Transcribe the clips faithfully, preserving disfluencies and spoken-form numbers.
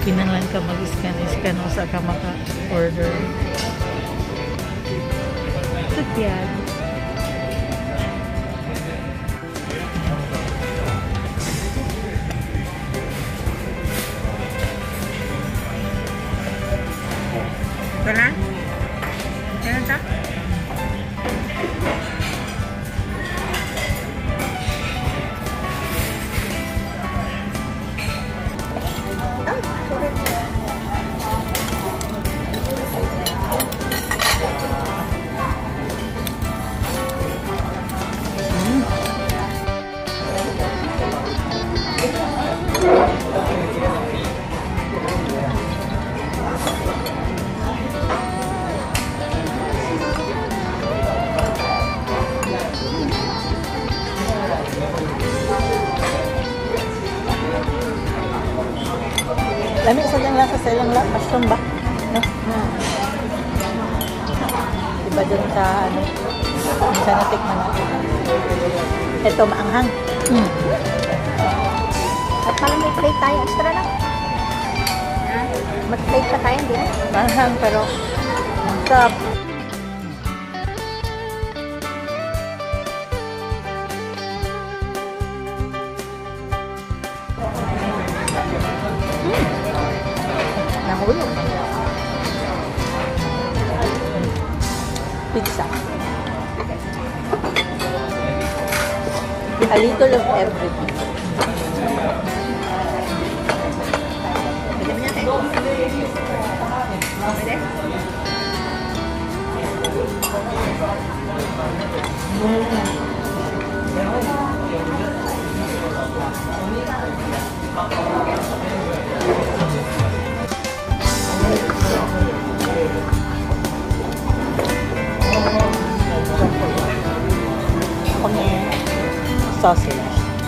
Kinahanglan ka mag-scan-scan o sa ka maka-order. Sutyan. Ito na? Ganun ka? Lami sa lang lasa sa ilang lakas lang ba? No? Diba dun sa ano? Minsan natikman natin. Ito maanghang. Mm. At parang may plate tayo. Extra lang. Mag-plate pa tayo din. Maanghang pero masap. Pizza. A little of everything. Sausage. Ano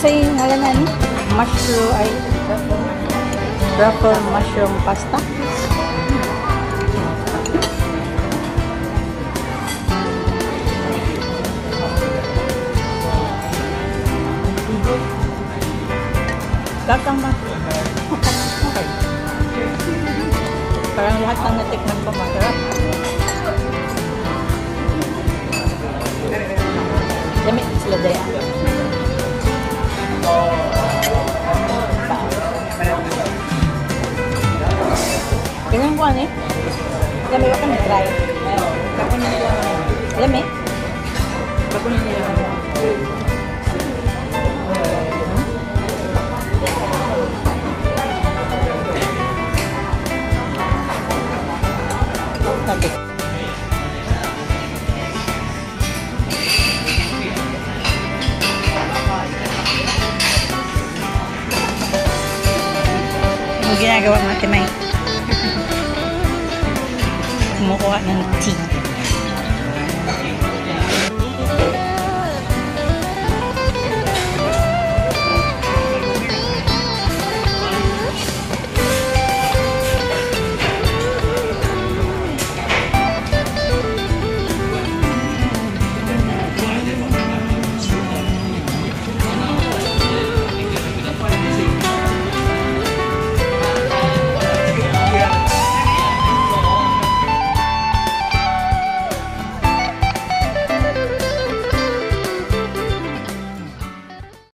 sa yung halanan? Mushroom ay truffle mushroom pasta. Gatang ba? Parang lahat ng natikman ko masarap. Dami sila daya. Ganyan ko ano eh. Dami ba ka na-try? Kapunin nila. Alam eh? Kapunin nila. Ang ginagawa ng ate May. Kumukuha ng tea.